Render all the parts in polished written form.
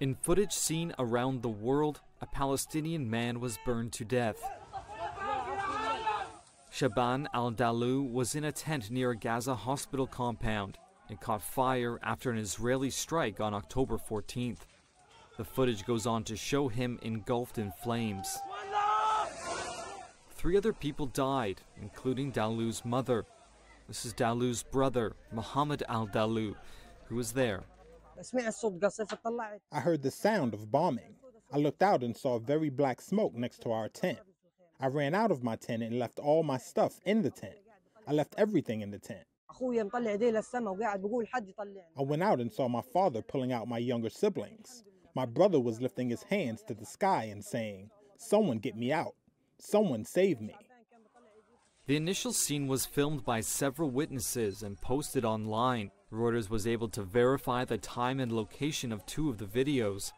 In footage seen around the world, a Palestinian man was burned to death. Shaban al-Dalou was in a tent near a Gaza hospital compound and caught fire after an Israeli strike on October 14th. The footage goes on to show him engulfed in flames. 3 other people died, including Dalou's mother. This is Dalou's brother, Mohammed al-Dalou, who was there. I heard the sound of bombing. I looked out and saw very black smoke next to our tent. I ran out of my tent and left all my stuff in the tent. I left everything in the tent. I went out and saw my father pulling out my younger siblings. My brother was lifting his hands to the sky and saying, "Someone get me out. Someone save me." The initial scene was filmed by several witnesses and posted online. Reuters was able to verify the time and location of 2 of the videos.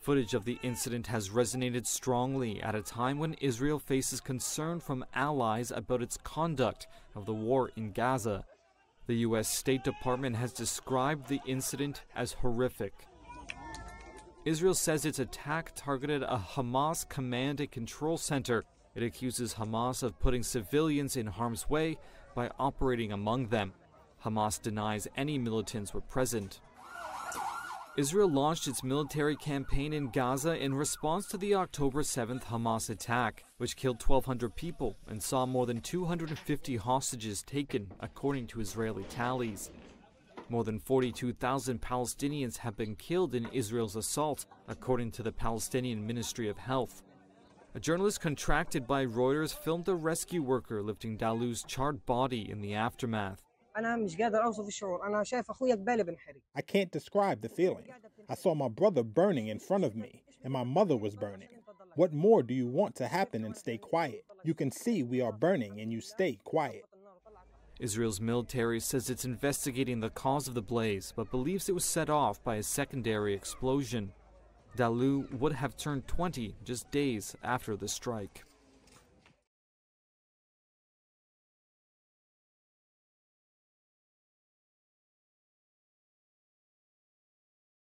Footage of the incident has resonated strongly at a time when Israel faces concern from allies about its conduct of the war in Gaza. The U.S. State Department has described the incident as horrific. Israel says its attack targeted a Hamas command and control center. It accuses Hamas of putting civilians in harm's way by operating among them. Hamas denies any militants were present. Israel launched its military campaign in Gaza in response to the October 7th Hamas attack, which killed 1,200 people and saw more than 250 hostages taken, according to Israeli tallies. More than 42,000 Palestinians have been killed in Israel's assault, according to the Palestinian Ministry of Health. A journalist contracted by Reuters filmed a rescue worker lifting Dalou's charred body in the aftermath. I can't describe the feeling. I saw my brother burning in front of me, and my mother was burning. What more do you want to happen and stay quiet? You can see we are burning and you stay quiet. Israel's military says it's investigating the cause of the blaze, but believes it was set off by a secondary explosion. Dalou would have turned 20 just days after the strike.